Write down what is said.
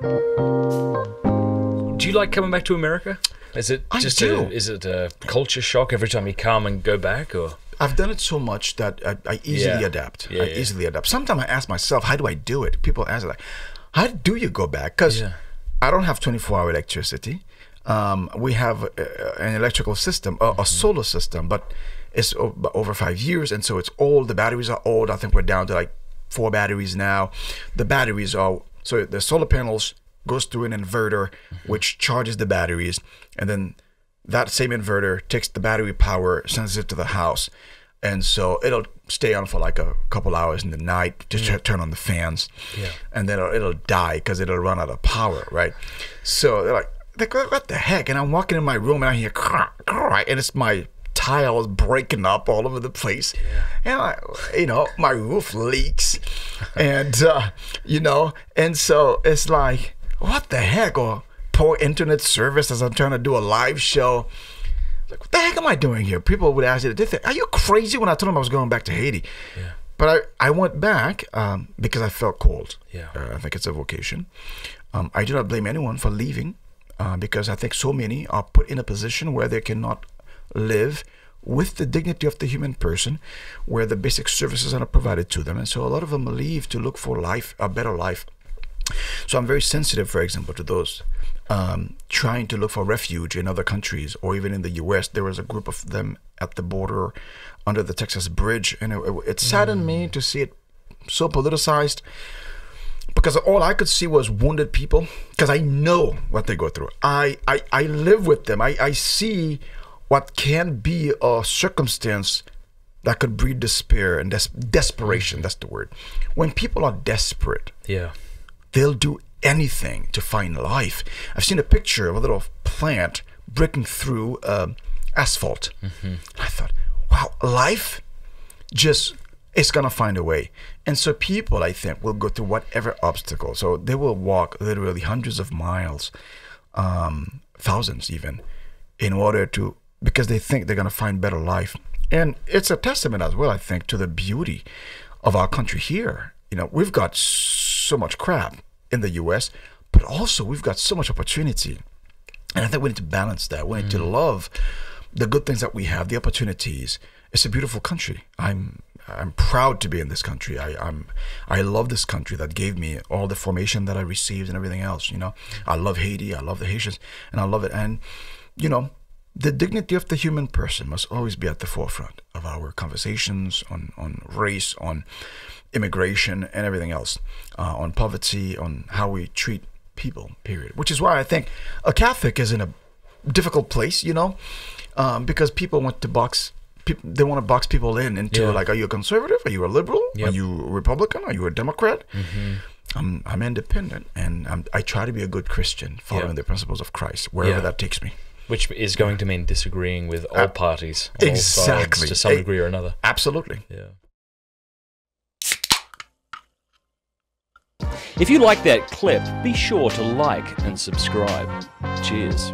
Do you like coming back to America? Is it just is it a culture shock every time you come and go back, or? I've done it so much that I easily adapt. Yeah, I easily adapt. Sometimes I ask myself, how do I do it? People ask like, how do you go back? Because I don't have 24-hour electricity. We have an electrical system, a solar system, but it's over 5 years, and so it's old. The batteries are old. I think we're down to like 4 batteries now. The batteries are, so the solar panels goes through an inverter, which charges the batteries, and then that same inverter takes the battery power, sends it to the house, and so it'll stay on for like a couple hours in the night to turn on the fans, and then it'll die because it'll run out of power, right? So they're like, what the heck? And I'm walking in my room and I hear and it's my tiles breaking up all over the place, and you know, my roof leaks, and you know, and so it's like, what the heck? Or poor internet service as I'm trying to do a live show. Like, what the heck am I doing here? People would ask you, are you crazy? When I told them I was going back to Haiti, but I went back because I felt called. I think it's a vocation. I do not blame anyone for leaving. Because I think so many are put in a position where they cannot live with the dignity of the human person, where the basic services are not provided to them. And so a lot of them leave to look for life, a better life. So I'm very sensitive, for example, to those trying to look for refuge in other countries or even in the U.S. There was a group of them at the border under the Texas bridge. And it saddened me to see it so politicized. Because all I could see was wounded people, because I know what they go through. I live with them. I see what can be a circumstance that could breed despair and desperation. That's the word. When people are desperate, they'll do anything to find life. I've seen a picture of a little plant breaking through asphalt. I thought, wow, life just... it's gonna find a way. And so people, I think, will go through whatever obstacle. So they will walk literally hundreds of miles, thousands even, in order to, because they think they're gonna find better life. And it's a testament as well, I think, to the beauty of our country here. You know, we've got so much crap in the US, but also we've got so much opportunity. And I think we need to balance that. We need to love the good things that we have, the opportunities. It's a beautiful country. I'm proud to be in this country. I love this country that gave me all the formation that I received and everything else, you know. I love Haiti, I love the Haitians, and I love it. And, you know, the dignity of the human person must always be at the forefront of our conversations on race, on immigration, and everything else, on poverty, on how we treat people, period. Which is why I think a Catholic is in a difficult place, you know, because people want to box... they want to box people in into like, are you a conservative? Are you a liberal? Are you a Republican? Are you a Democrat? I'm independent, and I try to be a good Christian, following the principles of Christ, wherever that takes me. Which is going to mean disagreeing with all parties, all sides, to some degree or another. Absolutely. If you like that clip, be sure to like and subscribe. Cheers.